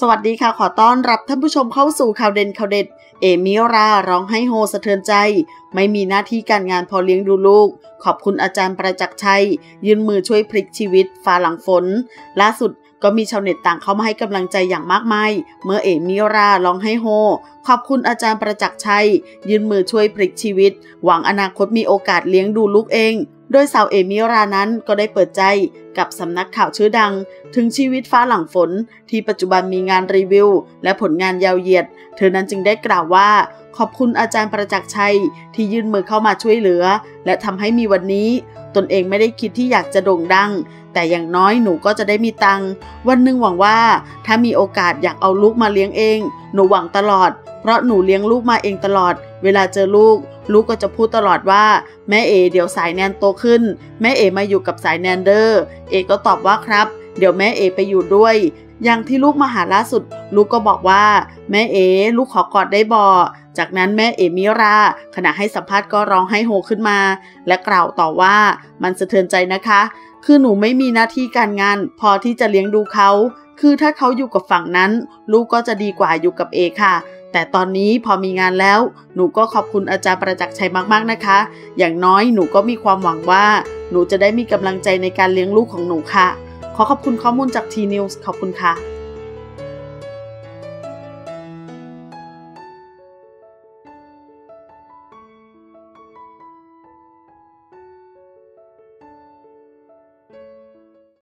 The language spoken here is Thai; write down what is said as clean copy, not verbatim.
สวัสดีค่ะขอต้อนรับท่านผู้ชมเข้าสู่ข่าวเด่นข่าวเด็ดเอมิราร้องไห้โฮสะเทือนใจไม่มีหน้าที่การงานพอเลี้ยงดูลูกขอบคุณอาจารย์ประจักษ์ชัยยื่นมือช่วยพลิกชีวิตฟ้าหลังฝนล่าสุดก็มีชาวเน็ตต่างเข้ามาให้กำลังใจอย่างมากมายเมื่อเอมิราร้องไห้โฮขอบคุณอาจารย์ประจักษ์ชัยยื่นมือช่วยพลิกชีวิตหวังอนาคตมีโอกาสเลี้ยงดูลูกเองโดยสาวเอมิรานั้นก็ได้เปิดใจกับสำนักข่าวชื่อดังถึงชีวิตฟ้าหลังฝนที่ปัจจุบันมีงานรีวิวและผลงานยาวเหยียดเธอนั้นจึงได้กล่าวว่าขอบคุณอาจารย์ประจักษ์ชัยที่ยื่นมือเข้ามาช่วยเหลือและทำให้มีวันนี้ตนเองไม่ได้คิดที่อยากจะโด่งดังแต่อย่างน้อยหนูก็จะได้มีตังค์วันหนึ่งหวังว่าถ้ามีโอกาสอยากเอาลูกมาเลี้ยงเองหนูหวังตลอดเพราะหนูเลี้ยงลูกมาเองตลอดเวลาเจอลูกก็จะพูดตลอดว่าแม่เอเดี๋ยวสายแนนโตขึ้นแม่เอมาอยู่กับสายแนนเดอร์เอก็ตอบว่าครับเดี๋ยวแม่เอไปอยู่ด้วยอย่างที่ลูกมาหาล่าสุดลูกก็บอกว่าแม่เอลูกขอกอดได้บ่จากนั้นแม่เอมิราขณะให้สัมภาษณ์ก็ร้องไห้โฮขึ้นมาและกล่าวต่อว่ามันสะเทือนใจนะคะคือหนูไม่มีหน้าที่การงานพอที่จะเลี้ยงดูเขาคือถ้าเขาอยู่กับฝั่งนั้นลูกก็จะดีกว่าอยู่กับเอค่ะแต่ตอนนี้พอมีงานแล้วหนูก็ขอบคุณอาจารย์ประจักษ์ชัยมากๆนะคะอย่างน้อยหนูก็มีความหวังว่าหนูจะได้มีกำลังใจในการเลี้ยงลูกของหนูค่ะขอขอบคุณข้อมูลจากทีนิวส์ขอบคุณค่ะ